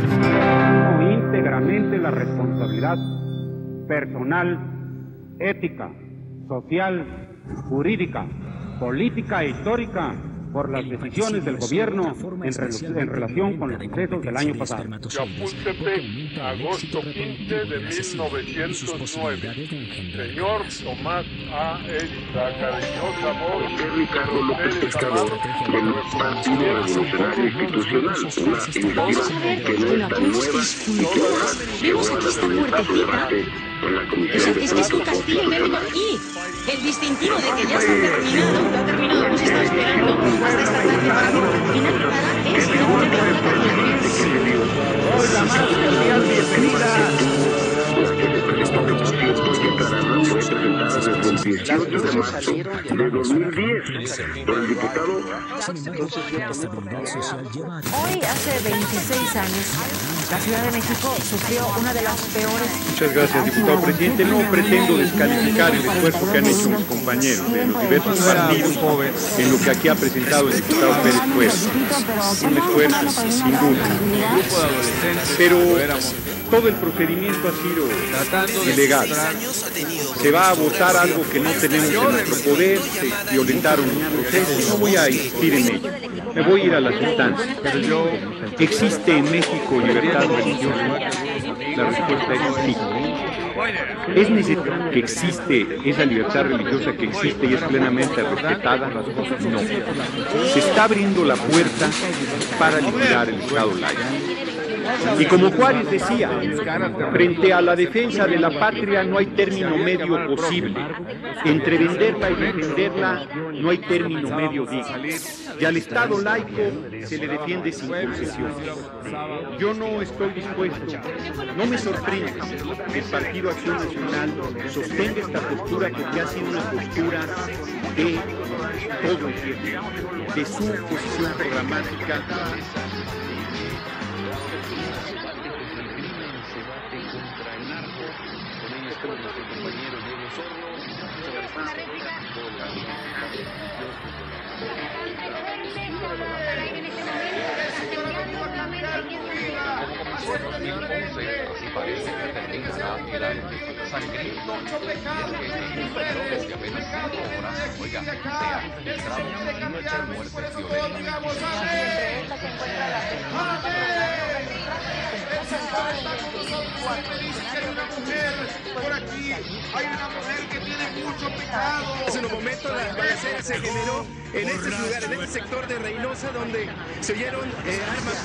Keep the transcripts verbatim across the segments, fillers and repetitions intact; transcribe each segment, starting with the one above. íntegramente la responsabilidad personal, ética, social, jurídica, política e histórica por las decisiones del gobierno en, en relación con los sucesos del año pasado. Chapultepec, agosto quince de mil novecientos nueve. Señor Tomás A. Elizacarlos, José Ricardo López Escobar, del Partido Nacional Institucional, una iniciativa que no es tan nueva y que ahora llegó a representar su debate en la Comisión de Asuntos Constitucionales. El distintivo de que ya está terminado, lo ha terminado, nos está esperando hasta esta tarde para que es la última vez. La más cordial bienvenida. Las que declararon fue presentada desde el dieciocho de marzo de dos mil diez por el diputado. Hoy, hace veintiséis años, la Ciudad de México sufrió una de las peores... Muchas gracias, diputado presidente. No pretendo descalificar el esfuerzo que han hecho mis compañeros de los diversos partidos en lo que aquí ha presentado el diputado Pérez Cuevas. Un esfuerzo, sin duda. Pero todo el procedimiento ha sido ilegal. Se va a votar algo que no tenemos en nuestro poder, se violentaron un proceso y no voy a insistir en ello. Me voy a ir a la sustancia. Pero yo... ¿Existe en México libertad religiosa? La respuesta es sí. ¿Es necesario que existe esa libertad religiosa que existe y es plenamente respetada? No. Se está abriendo la puerta para liquidar el Estado laico. Y como Juárez decía, frente a la defensa de la patria no hay término medio posible. Entre venderla y defenderla no hay término medio digno. Y al Estado laico se le defiende sin concesiones. Yo no estoy dispuesto, no me sorprende que el Partido Acción Nacional sostenga esta postura porque ha sido una postura de todo el tiempo, de su posición programática. Hay una mujer que tiene mucho pecado. Hace unos momentos la balacera se generó en este lugar, en este sector de Reynosa, donde se oyeron eh, armas.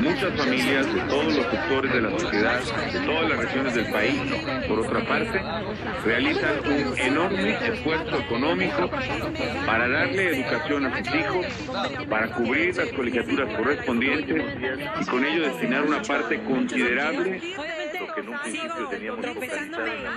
Muchas familias de todos los sectores de la sociedad, de todas las regiones del país, por otra parte, realizan un enorme esfuerzo económico para darle educación a sus hijos, para cubrir las colegiaturas correspondientes y con ello destinar una parte considerable. Que en un principio teníamos focalizado en la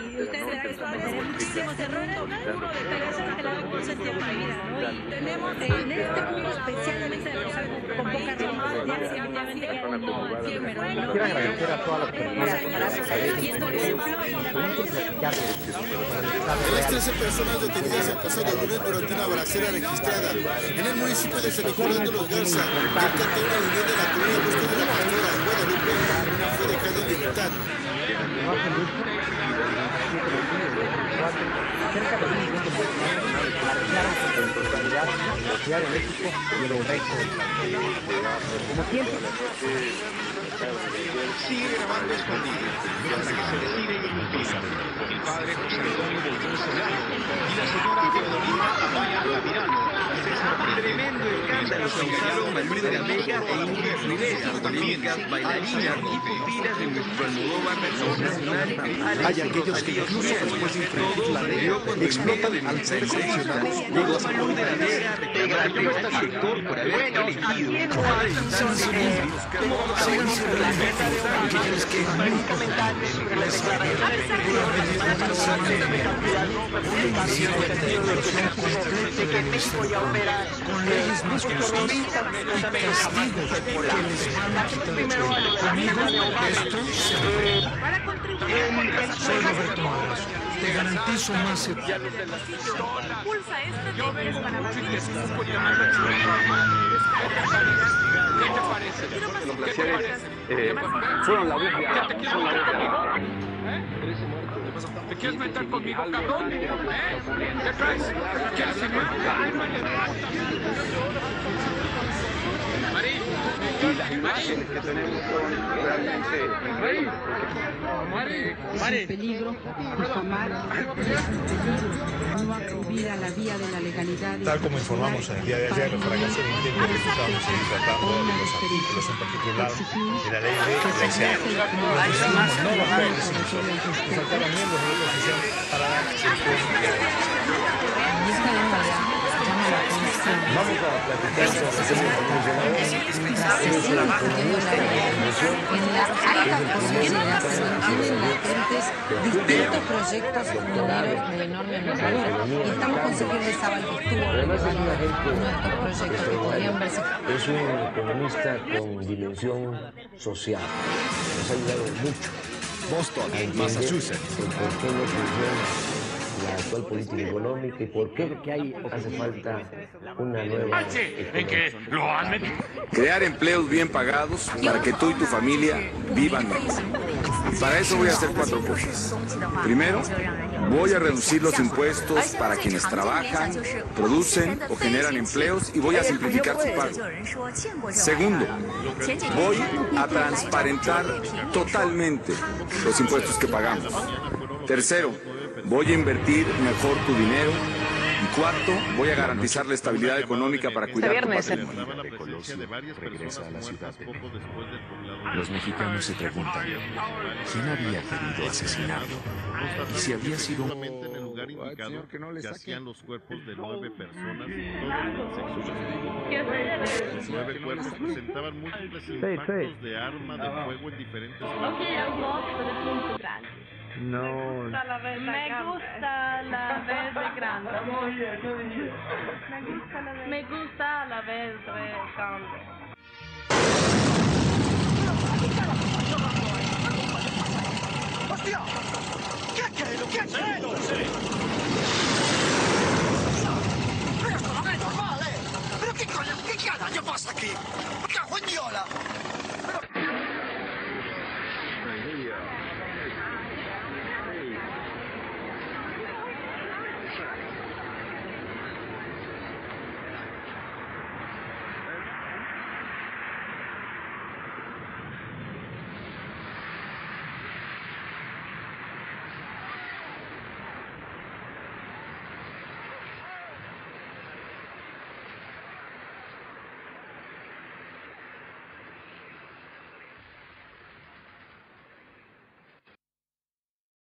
las trece personas detenidas el pasado lunes durante una balacera registrada en el municipio de San Juan de los Garza, cerca de una unión de la comunidad Boston de la pastora de Guadalupe, fue dejada en libertad. Sigue grabando escondido hasta que se decide y impida. El padre José Antonio del Bolsonaro y la señora Teodolina Amaya Lavirano. Tremendo escándalo se engañaron Malú de la Vega e Ingrid Rivera, políticas, bailarinas y pupilas de nuestro Almodóvar Nacional. Hay aquellos que incluso después de infringir la ley explotan al ser sancionados. Llegó a Malú de la Vega reclamando al sector por haber elegido. Son siniestros, son siniestros. Aquellos que nunca les van a dar con leyes más justas y castigos que les van a quitar el sueldo. Amigos, esto se retorna. Solo retornamos. Te garantizo más seguridad. Yo vengo mucho y te escupo llamando a tu hermano. ¿Qué te parece? ¿Qué te parece? Fueron la búsqueda. ¿Te quieres meter conmigo? ¿Te quieres meter conmigo, cabrón? ¿Eh? ¿Qué traes? ¿Quieres irme? Marín, las imágenes que tenemos son realmente... Marín, Marín, Marín. Peligro, tomar, no acudir a la vía de la legalidad. Tal como informamos en el día de ayer, los fracasos de intento que estábamos tratando de los artículos en particular de la ley de Brexit. No los jueces, sino faltaban miembros de la oposición para dar el vamos a platicar sobre el trabajo en la alta posibilidad tienen latentes distintos proyectos mineros de enorme envergadura y estamos consiguiendo esa valentía. Nuestros proyectos que podrían verse. Es un economista con dimensión social. Nos ha ayudado mucho. Boston, en Massachusetts. La actual política económica y por qué que hay, hace falta una nueva... ¿En que lo han crear empleos bien pagados para que tú y tu familia vivan más. Y para eso voy a hacer cuatro cosas. Primero, voy a reducir los impuestos para quienes trabajan, producen o generan empleos y voy a simplificar su pago. Segundo, voy a transparentar totalmente los impuestos que pagamos. Tercero, voy a invertir mejor tu dinero. Y cuarto, voy a garantizar la estabilidad económica para cuidar tu patrimonio. Colosio regresa a la ciudad de México. Los mexicanos se preguntan quién había querido asesinarlo y si había sido en el lugar indicado que hacían los cuerpos de nueve personas. Los nueve cuerpos presentaban múltiples impactos de arma de fuego en diferentes lugares. No. Me gusta la verde grande. Me gusta la verde grande. ¡Hostia! ¿Qué ha caído? ¿Qué ha caído? ¡Esto no es normal, eh! ¿Pero qué coño? ¿Qué carajo pasa aquí?